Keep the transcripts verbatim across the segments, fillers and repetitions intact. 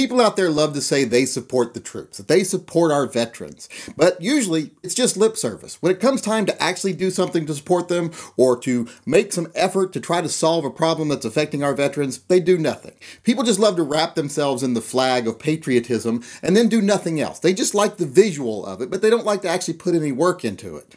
People out there love to say they support the troops, that they support our veterans, but usually it's just lip service. When it comes time to actually do something to support them or to make some effort to try to solve a problem that's affecting our veterans, they do nothing. People just love to wrap themselves in the flag of patriotism and then do nothing else. They just like the visual of it, but they don't like to actually put any work into it.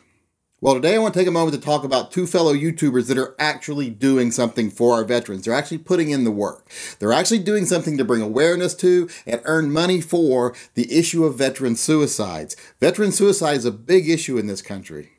Well, today I want to take a moment to talk about two fellow YouTubers that are actually doing something for our veterans. They're actually putting in the work. They're actually doing something to bring awareness to and earn money for the issue of veteran suicides. Veteran suicide is a big issue in this country.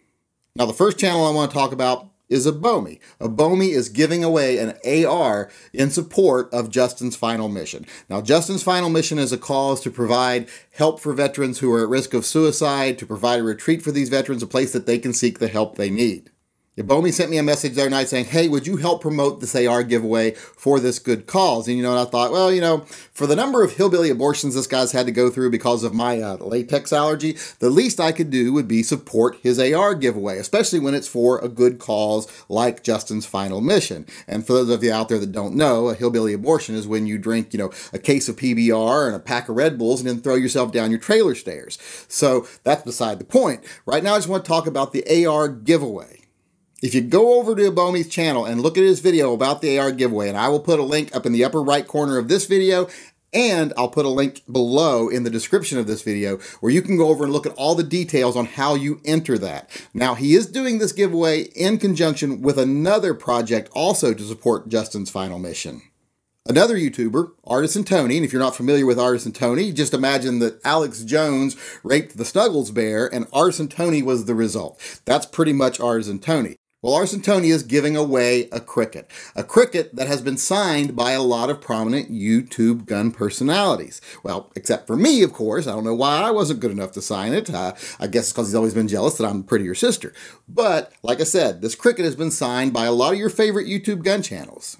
Now, the first channel I want to talk about is Ebomy. Ebomy is giving away an A R in support of Justin's Final Mission. Now, Justin's Final Mission is a cause to provide help for veterans who are at risk of suicide, to provide a retreat for these veterans, a place that they can seek the help they need. Ebomy sent me a message the other night saying, hey, would you help promote this A R giveaway for this good cause? And, you know, and I thought, well, you know, for the number of hillbilly abortions this guy's had to go through because of my uh, latex allergy, the least I could do would be support his A R giveaway, especially when it's for a good cause like Justin's Final Mission. And for those of you out there that don't know, a hillbilly abortion is when you drink, you know, a case of P B R and a pack of Red Bulls and then throw yourself down your trailer stairs. So that's beside the point. Right now, I just want to talk about the A R giveaway. If you go over to Ebomy's channel and look at his video about the A R giveaway, and I will put a link up in the upper right corner of this video, and I'll put a link below in the description of this video where you can go over and look at all the details on how you enter that. Now, he is doing this giveaway in conjunction with another project also to support Justin's Final Mission. Another YouTuber, Artisan Tony, and if you're not familiar with Artisan Tony, just imagine that Alex Jones raped the Snuggles Bear and Artisan Tony was the result. That's pretty much Artisan Tony. Well, Artisan Tony is giving away a cricket, a cricket that has been signed by a lot of prominent YouTube gun personalities. Well, except for me, of course. I don't know why I wasn't good enough to sign it. Uh, I guess it's because he's always been jealous that I'm a prettier sister. But like I said, this cricket has been signed by a lot of your favorite YouTube gun channels.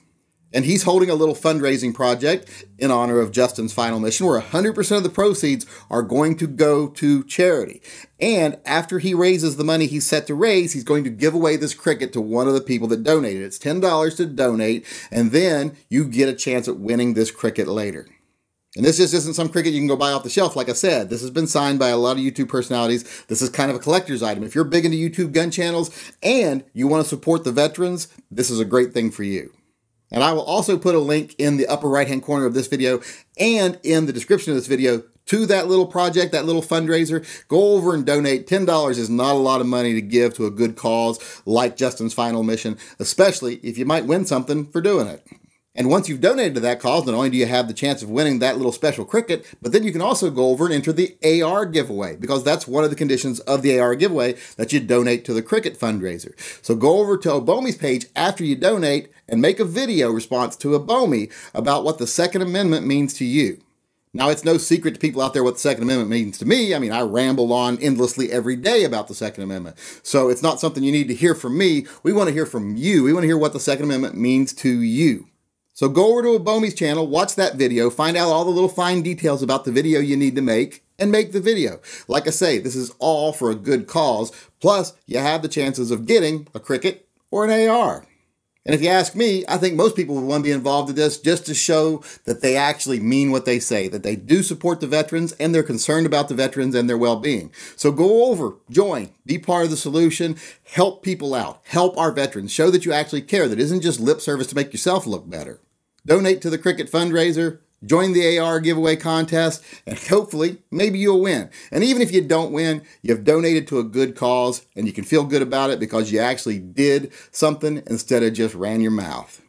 And he's holding a little fundraising project in honor of Justin's Final Mission where one hundred percent of the proceeds are going to go to charity. And after he raises the money he's set to raise, he's going to give away this cricket to one of the people that donated. It's ten dollars to donate, and then you get a chance at winning this cricket later. And this just isn't some cricket you can go buy off the shelf. Like I said, this has been signed by a lot of YouTube personalities. This is kind of a collector's item. If you're big into YouTube gun channels and you want to support the veterans, this is a great thing for you. And I will also put a link in the upper right-hand corner of this video and in the description of this video to that little project, that little fundraiser. Go over and donate. ten dollars is not a lot of money to give to a good cause like Justin's Final Mission, especially if you might win something for doing it. And once you've donated to that cause, not only do you have the chance of winning that little special cricket, but then you can also go over and enter the A R giveaway, because that's one of the conditions of the A R giveaway, that you donate to the cricket fundraiser. So go over to Ebomy's page after you donate and make a video response to Ebomy about what the Second Amendment means to you. Now, it's no secret to people out there what the Second Amendment means to me. I mean, I ramble on endlessly every day about the Second Amendment. So it's not something you need to hear from me. We want to hear from you. We want to hear what the Second Amendment means to you. So go over to Ebomy's channel, watch that video, find out all the little fine details about the video you need to make, and make the video. Like I say, this is all for a good cause. Plus, you have the chances of getting a cricket or an A R. And if you ask me, I think most people would want to be involved in this just to show that they actually mean what they say, that they do support the veterans and they're concerned about the veterans and their well-being. So go over, join, be part of the solution, help people out, help our veterans, show that you actually care, that isn't just lip service to make yourself look better. Donate to the cricket fundraiser, join the A R giveaway contest, and hopefully maybe you'll win. And even if you don't win, you've donated to a good cause and you can feel good about it because you actually did something instead of just ran your mouth.